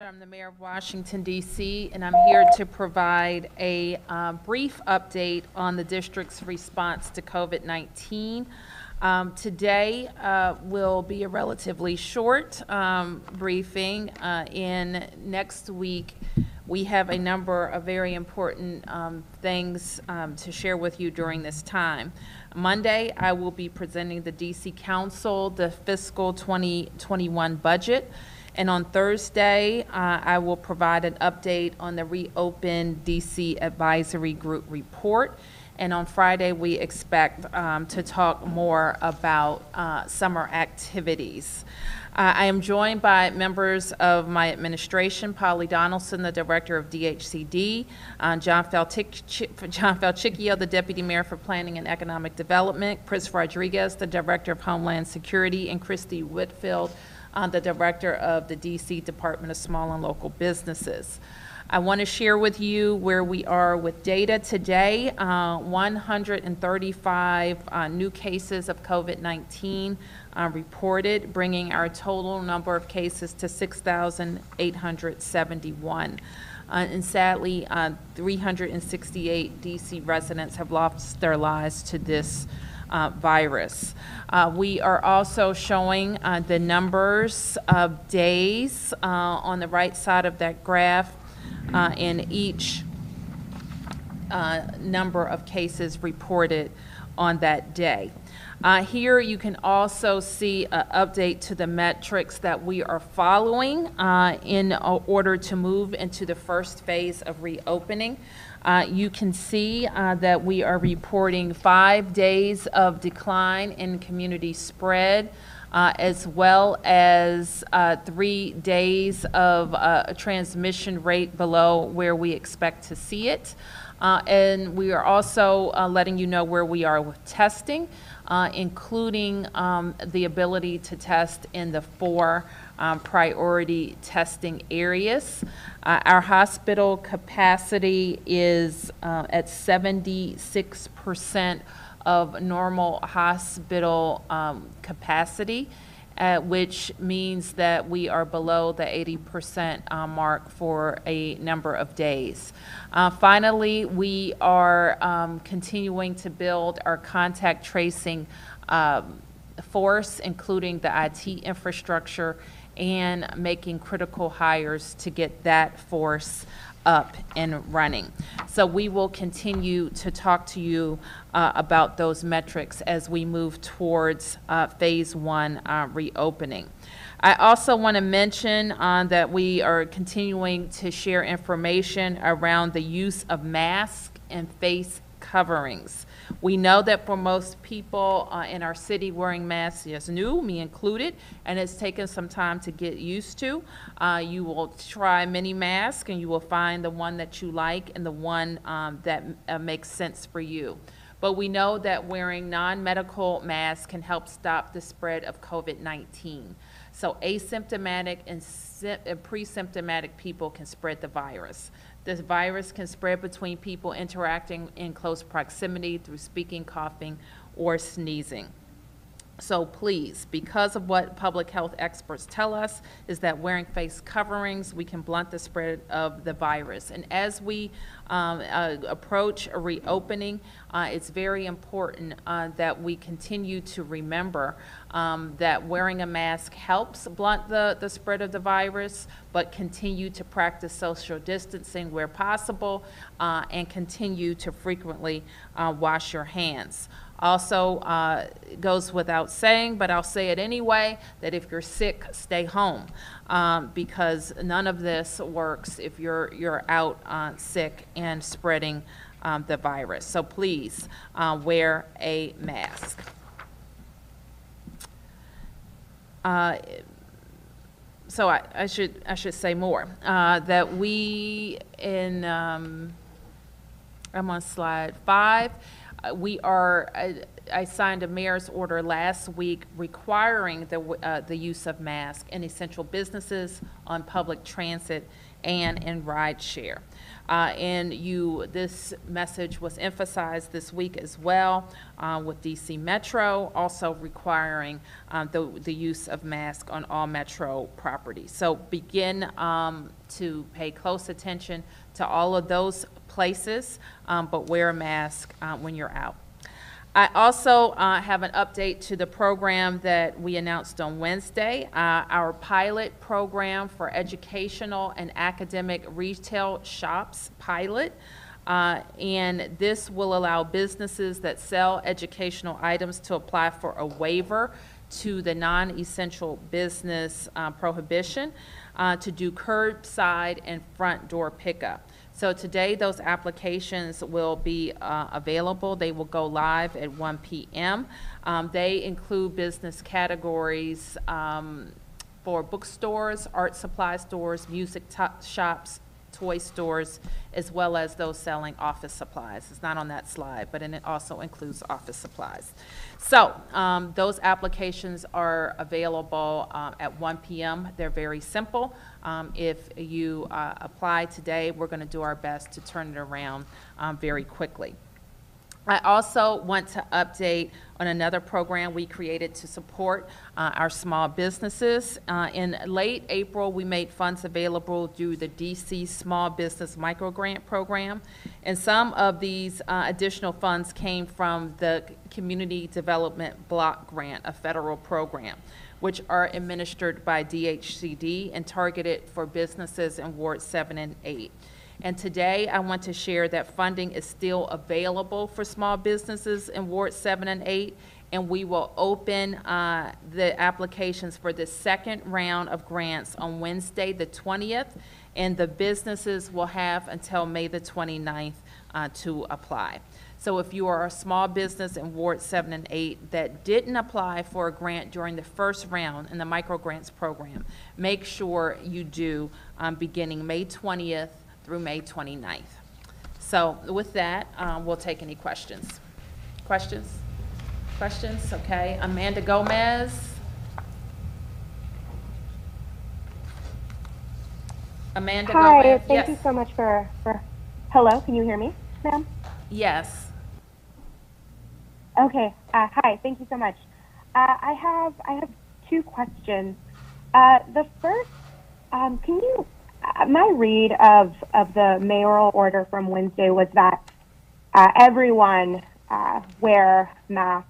I'm the mayor of Washington, D.C., and I'm here to provide a brief update on the district's response to COVID-19. Today will be a relatively short briefing. In next week, we have a number of very important things to share with you during this time. Monday, I will be presenting the D.C. Council the fiscal 2021 budget. And on Thursday, I will provide an update on the Reopen DC Advisory Group report. And on Friday, we expect to talk more about summer activities. I am joined by members of my administration, Polly Donaldson, the director of DHCD, John Falcicchio, the deputy mayor for planning and economic development, Chris Rodriguez, the director of Homeland Security, and Christy Whitfield, the director of the DC Department of Small and Local Businesses. I want to share with you where we are with data today. 135 new cases of COVID-19 reported, bringing our total number of cases to 6,871. And sadly, 368 DC residents have lost their lives to this virus. We are also showing the numbers of days on the right side of that graph, and each number of cases reported on that day. Here you can also see an update to the metrics that we are following in order to move into the first phase of reopening. You can see that we are reporting 5 days of decline in community spread, as well as 3 days of a transmission rate below where we expect to see it. And we are also letting you know where we are with testing, including the ability to test in the four priority testing areas. Our hospital capacity is at 76% of normal hospital capacity, which means that we are below the 80% mark for a number of days. Finally, we are continuing to build our contact tracing force, including the IT infrastructure, and making critical hires to get that force up and running. So we will continue to talk to you about those metrics as we move towards phase one reopening. I also want to mention that we are continuing to share information around the use of masks and face coverings. We know that for most people in our city, wearing masks is new, me included, and it's taken some time to get used to. You will try many masks and you will find the one that you like and the one that makes sense for you. But we know that wearing non-medical masks can help stop the spread of COVID-19. So asymptomatic and pre-symptomatic people can spread the virus. This virus can spread between people interacting in close proximity through speaking, coughing, or sneezing. So please, because of what public health experts tell us, is that wearing face coverings, we can blunt the spread of the virus. And as we approach a reopening, it's very important that we continue to remember that wearing a mask helps blunt the spread of the virus, but continue to practice social distancing where possible, and continue to frequently wash your hands. Also, goes without saying, but I'll say it anyway, that if you're sick, stay home, because none of this works if you're out sick and spreading the virus. So please wear a mask. So I should say more, that we in I'm on slide 5. We are I signed a mayor's order last week requiring the use of masks in essential businesses, on public transit, and in rideshare. This message was emphasized this week as well with DC Metro also requiring the use of masks on all Metro properties. So begin to pay close attention to all of those places, but wear a mask when you're out. I also have an update to the program that we announced on Wednesday, our pilot program for educational and academic retail shops pilot. And this will allow businesses that sell educational items to apply for a waiver to the non-essential business prohibition to do curbside and front door pickup. So today those applications will be available. They will go live at 1 p.m. They include business categories for bookstores, art supply stores, music shops, toy stores, as well as those selling office supplies. It's not on that slide, but it also includes office supplies. So those applications are available at 1 p.m. They're very simple. If you apply today, we're going to do our best to turn it around very quickly. I also want to update on another program we created to support our small businesses. In late April, we made funds available through the DC Small Business Micro Grant Program. And some of these additional funds came from the Community Development Block Grant, a federal program, which are administered by DHCD and targeted for businesses in Ward 7 and 8. And today I want to share that funding is still available for small businesses in Ward 7 and 8, and we will open the applications for the second round of grants on Wednesday the 20th, and the businesses will have until May the 29th to apply. So if you are a small business in Ward 7 and 8 that didn't apply for a grant during the first round in the micro grants program, make sure you do beginning May 20th through May 29th. So with that, we'll take any questions. Questions? Okay, Amanda Gomez. Hi, Gomez. Thank you so much for, hello, can you hear me, ma'am? Yes. Okay, hi, thank you so much. I have two questions. The first, can you, my read of the mayoral order from Wednesday was that everyone wear masks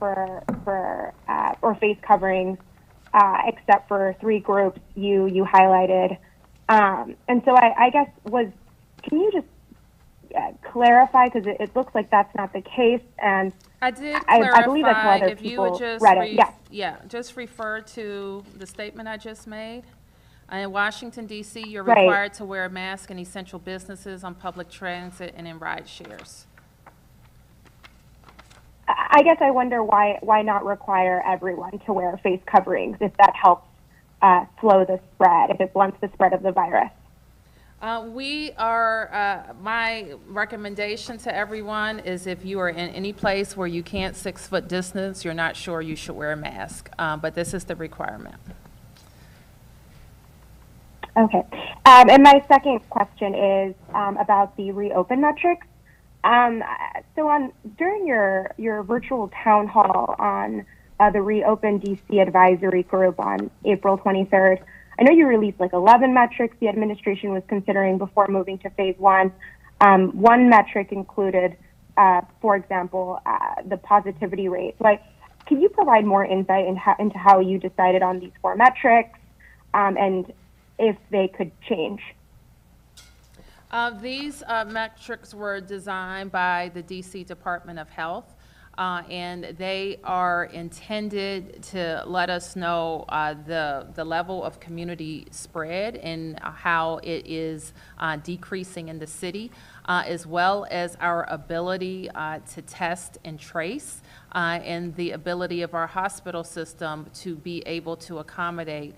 or face coverings except for three groups you highlighted, and so I guess can you just clarify, because it looks like that's not the case, and I did clarify. I believe that's how other people read it. Yeah, just refer to the statement I just made. In Washington, D.C., you're required to wear a mask in essential businesses, on public transit, and in ride shares. I guess I wonder why not require everyone to wear face coverings if that helps slow the spread, if it blunts the spread of the virus. My recommendation to everyone is if you are in any place where you can't 6 foot distance, you're not sure, you should wear a mask. But this is the requirement. Okay. And my second question is about the reopen metrics. So during your virtual town hall on the Reopen DC Advisory Group on April 23rd, I know you released like 11 metrics the administration was considering before moving to phase one. One metric included, for example, the positivity rate. So can you provide more insight into how you decided on these four metrics and if they could change? These metrics were designed by the DC Department of Health, and they are intended to let us know the level of community spread and how it is decreasing in the city, as well as our ability to test and trace, and the ability of our hospital system to be able to accommodate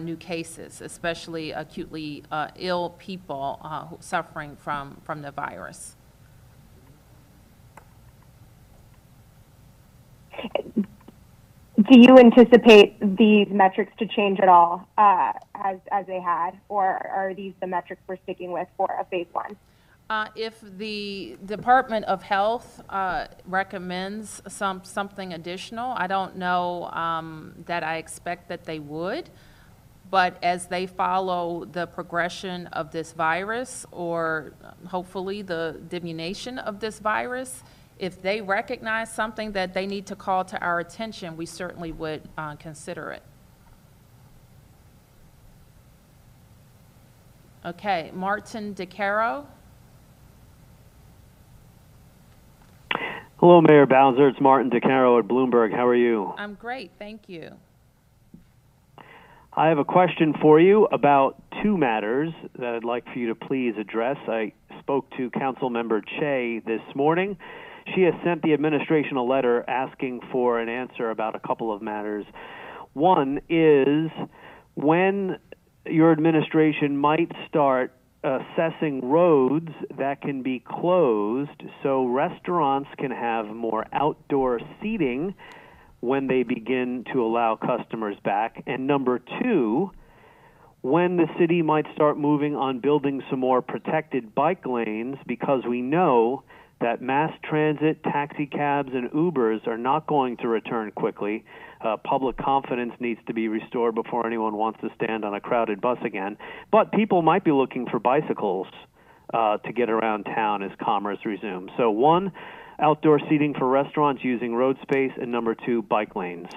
new cases, especially acutely ill people suffering from the virus. Do you anticipate these metrics to change at all as they had, or are these the metrics we're sticking with for a phase one? If the Department of Health recommends something additional, I don't know that I expect that they would, but as they follow the progression of this virus, or hopefully the diminution of this virus, if they recognize something that they need to call to our attention, we certainly would consider it. Okay, Martin DeCaro. Hello, Mayor Bowser. It's Martin DeCaro at Bloomberg. How are you? I'm great, thank you. I have a question for you about two matters that I'd like for you to please address. I spoke to Councilmember Che this morning. She has sent the administration a letter asking for an answer about a couple of matters. One is when your administration might start assessing roads that can be closed so restaurants can have more outdoor seating when they begin to allow customers back. And number two, when the city might start moving on building some more protected bike lanes, because we know that mass transit, taxi cabs, and Ubers are not going to return quickly. Public confidence needs to be restored before anyone wants to stand on a crowded bus again. But people might be looking for bicycles to get around town as commerce resumes. So one, outdoor seating for restaurants using road space, and number two, bike lanes.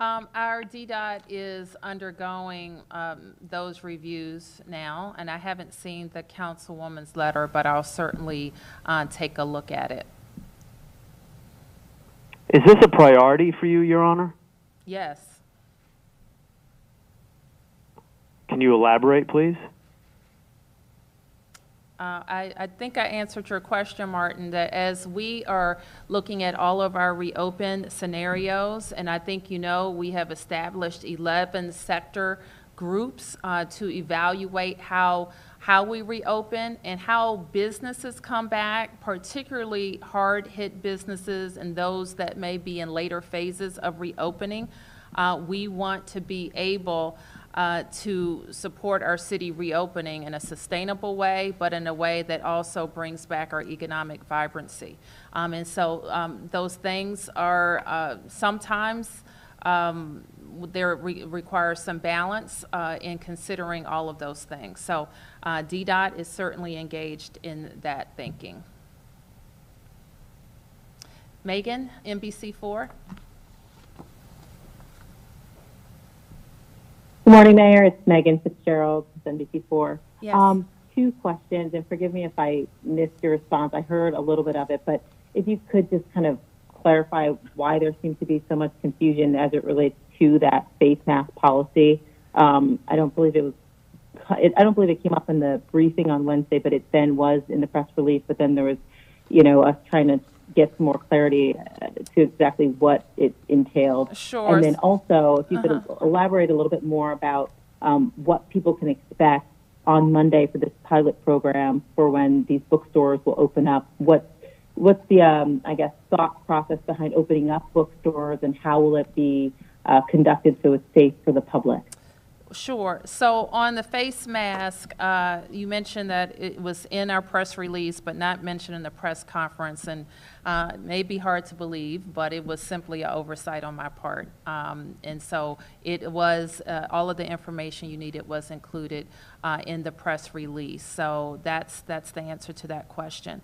Our DDOT is undergoing those reviews now, and I haven't seen the Councilwoman's letter, but I'll certainly take a look at it. Is this a priority for you, Your Honor? Yes. Can you elaborate, please? I think I answered your question, Martin, that as we are looking at all of our reopen scenarios, and I think you know we have established 11 sector groups to evaluate how we reopen and how businesses come back, particularly hard-hit businesses and those that may be in later phases of reopening. We want to be able to support our city reopening in a sustainable way, but in a way that also brings back our economic vibrancy. And so those things are sometimes there requires some balance in considering all of those things. So DDOT is certainly engaged in that thinking. Megan, NBC4. Good morning, Mayor. It's Megan Fitzgerald, NBC4. Yes. Two questions, and forgive me if I missed your response. I heard a little bit of it, but if you could just kind of clarify why there seems to be so much confusion as it relates to that face mask policy. I don't believe it came up in the briefing on Wednesday, but it then was in the press release. But then there was, you know, us trying to get some more clarity to exactly what it entailed. Sure. And then also, if you could elaborate a little bit more about what people can expect on Monday for this pilot program for when these bookstores will open up. What's the, I guess, thought process behind opening up bookstores, and how will it be conducted so it's safe for the public? Sure. So on the face mask, you mentioned that it was in our press release, but not mentioned in the press conference, and it may be hard to believe, but it was simply an oversight on my part. And so it was all of the information you needed was included in the press release. So that's the answer to that question.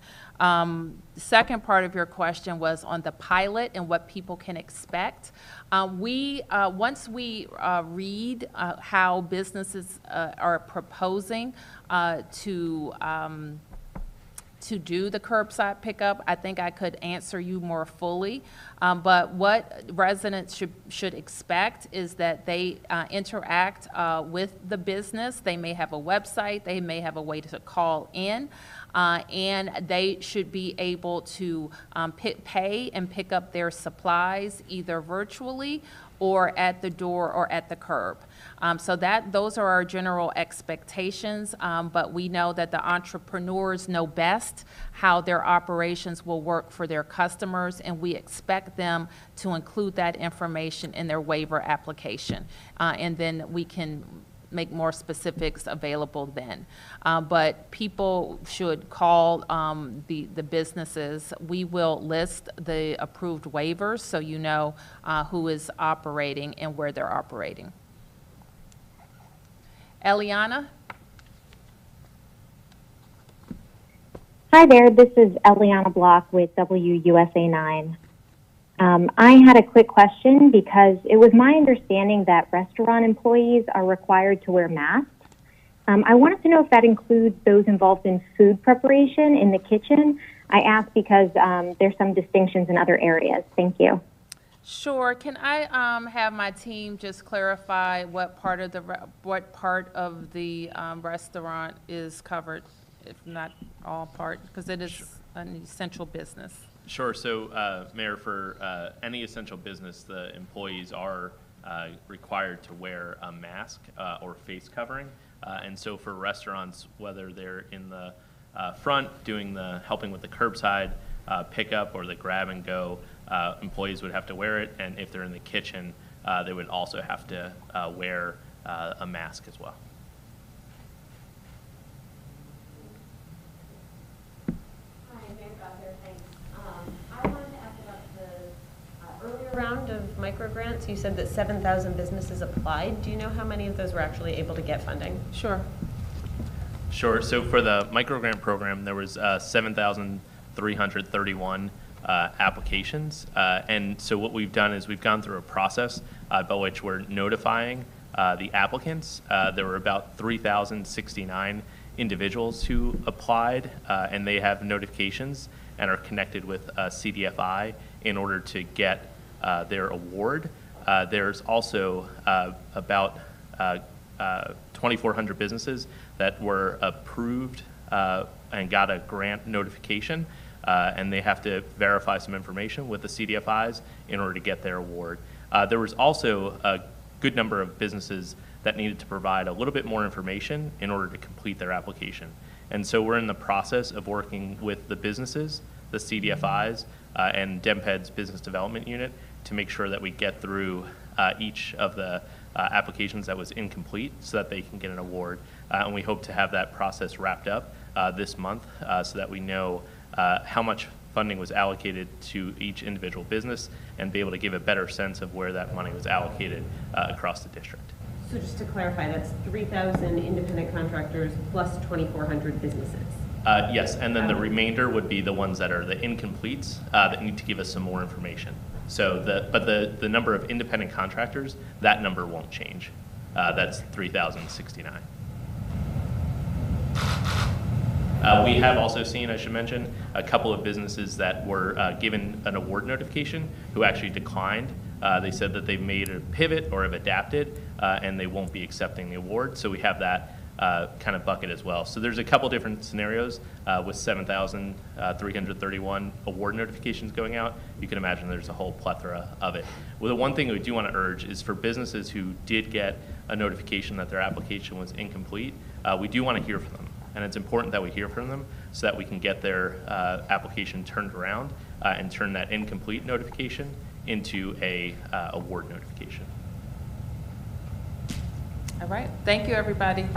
Second part of your question was on the pilot and what people can expect. Once we read how businesses are proposing to do the curbside pickup, I think I could answer you more fully. But what residents should expect is that they interact with the business. They may have a website, they may have a way to call in, and they should be able to pay and pick up their supplies either virtually or at the door or at the curb. So that those are our general expectations, but we know that the entrepreneurs know best how their operations will work for their customers, and we expect them to include that information in their waiver application, and then we can make more specifics available then. But people should call the businesses. We will list the approved waivers so you know who is operating and where they're operating. Eliana? Hi there, this is Eliana Block with WUSA9. I had a quick question because it was my understanding that restaurant employees are required to wear masks. I wanted to know if that includes those involved in food preparation in the kitchen. I ask because there's some distinctions in other areas. Thank you. Sure. Can I have my team just clarify what part of the restaurant is covered, if not all part, because it is an essential business. Sure. So, Mayor, for any essential business, the employees are required to wear a mask or face covering, and so for restaurants, whether they're in the front doing the helping with the curbside pickup or the grab and go. Employees would have to wear it, and if they're in the kitchen, they would also have to wear a mask as well. Hi, Amanda Gomez, thanks. I wanted to ask about the earlier round of micro-grants. You said that 7,000 businesses applied. Do you know how many of those were actually able to get funding? Sure. So for the micro-grant program, there was 7,331 applications, and so what we've done is we've gone through a process by which we're notifying the applicants. There were about 3,069 individuals who applied, and they have notifications and are connected with CDFI in order to get their award. There's also about 2,400 businesses that were approved and got a grant notification. And they have to verify some information with the CDFIs in order to get their award. There was also a good number of businesses that needed to provide a little bit more information in order to complete their application. And so we're in the process of working with the businesses, the CDFIs, and DEMPED's Business Development Unit to make sure that we get through each of the applications that was incomplete so that they can get an award. And we hope to have that process wrapped up this month so that we know how much funding was allocated to each individual business and be able to give a better sense of where that money was allocated across the district. So just to clarify, that's 3,000 independent contractors plus 2,400 businesses? Yes, and then the remainder would be the ones that are the incompletes that need to give us some more information. So, but the number of independent contractors, that number won't change. That's 3,069. We have also seen, I should mention, a couple of businesses that were given an award notification who actually declined. They said that they've made a pivot or have adapted, and they won't be accepting the award. So we have that kind of bucket as well. So there's a couple different scenarios with 7,331 award notifications going out. You can imagine there's a whole plethora of it. Well, the one thing we do want to urge is for businesses who did get a notification that their application was incomplete, we do want to hear from them. And it's important that we hear from them so that we can get their application turned around and turn that incomplete notification into a award notification. All right, thank you everybody.